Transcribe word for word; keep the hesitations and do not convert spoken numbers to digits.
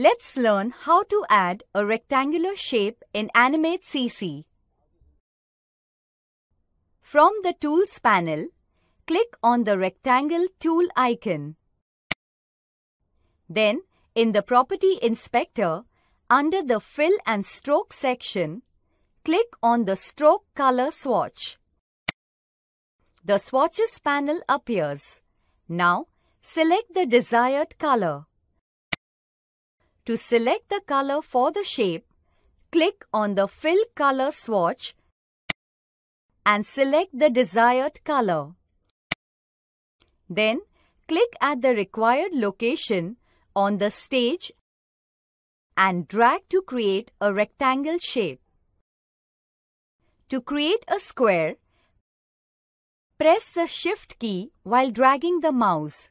Let's learn how to add a rectangular shape in Animate C C. From the Tools panel, click on the Rectangle tool icon. Then, in the Property Inspector, under the Fill and Stroke section, click on the Stroke Color Swatch. The Swatches panel appears. Now, select the desired color. To select the color for the shape, click on the Fill Color Swatch and select the desired color. Then, click at the required location on the stage and drag to create a rectangle shape. To create a square, press the Shift key while dragging the mouse.